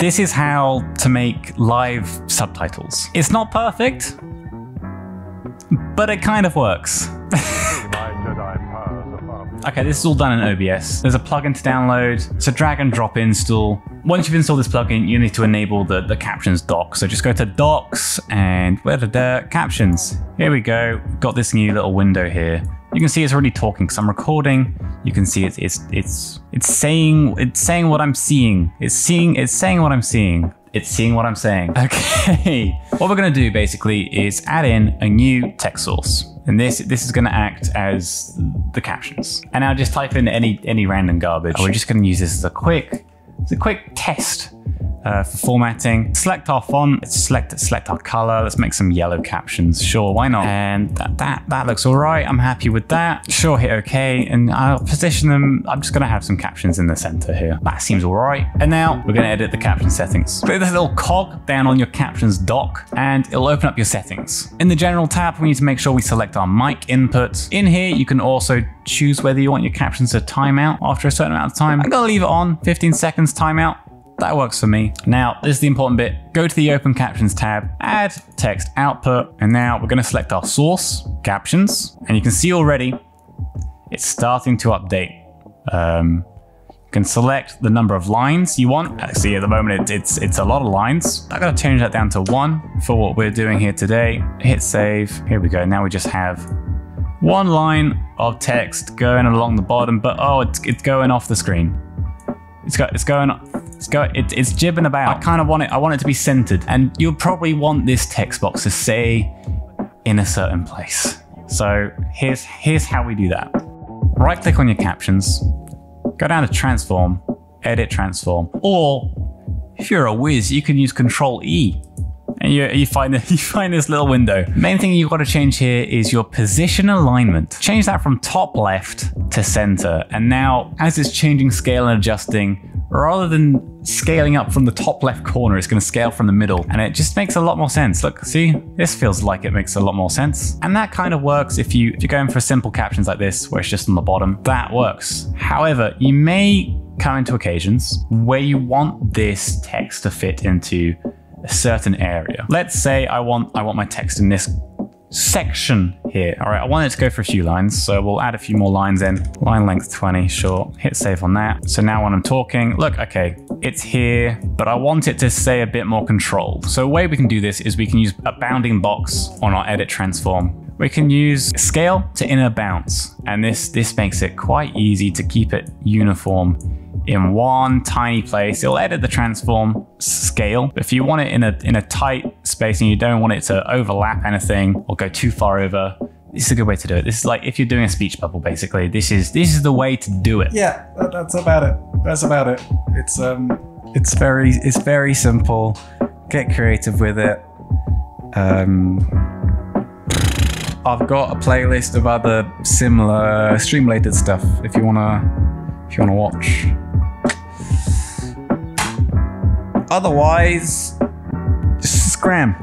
This is how to make live subtitles. It's not perfect, but it kind of works. Okay, this is all done in OBS. There's a plugin to download. It's a drag and drop install. Once you've installed this plugin, you need to enable the captions dock. So just go to docs and where the captions. Here we go. Got this new little window here. You can see it's already talking because I'm recording. You can see it's saying what I'm seeing. It's saying what I'm seeing. It's seeing what I'm saying. Okay. What we're gonna do basically is add in a new text source. And this is gonna act as the captions. And now just type in any random garbage. We're just gonna use this as a quick test for formatting. Select our font, select our color. Let's make some yellow captions. Sure, why not? And that looks all right. I'm happy with that. Sure, hit okay. And I'll position them. I'm just gonna have some captions in the center here. That seems all right. And now we're gonna edit the caption settings. Click this little cog down on your captions dock and it'll open up your settings. In the general tab, we need to make sure we select our mic input. In here, you can also choose whether you want your captions to time out after a certain amount of time. I'm gonna leave it on 15 seconds timeout. That works for me. Now, this is the important bit. Go to the Open Captions tab, add text output, and now we're gonna select our source, captions, and you can see already, it's starting to update. You can select the number of lines you want. See, at the moment, it's a lot of lines. I'm gonna change that down to 1 for what we're doing here today. Hit save, here we go. Now we just have 1 line of text going along the bottom, but oh, it's going off the screen. It's jibbing about. I kind of want it. I want it to be centered, and you'll probably want this text box to say in a certain place. So here's how we do that. Right click on your captions, go down to transform, edit transform, or if you're a whiz, you can use Control E, and you find this little window. Main thing you've got to change here is your position alignment. Change that from top left to center, and now as it's changing scale and adjusting. Rather than scaling up from the top left corner, it's gonna scale from the middle, and it just makes a lot more sense. Look, see, this feels like it makes a lot more sense. And that kind of works if you're going for simple captions like this, where it's just on the bottom, that works. However, you may come into occasions where you want this text to fit into a certain area. Let's say I want my text in this section here. All right, I want it to go for a few lines, so we'll add a few more lines in. Line length 20, sure. Hit save on that. So now when I'm talking, look, okay, it's here, but I want it to say a bit more controlled. So a way we can do this is we can use a bounding box on our edit transform. We can use scale to inner bounds, and this makes it quite easy to keep it uniform in one tiny place. It'll edit the transform scale. If you want it in a tight space and you don't want it to overlap anything or go too far over, this is a good way to do it. This is like if you're doing a speech bubble, basically. This is the way to do it. Yeah, that's about it. That's about it. It's very simple. Get creative with it. I've got a playlist of other similar stream-related stuff if you wanna watch. Otherwise, just scram.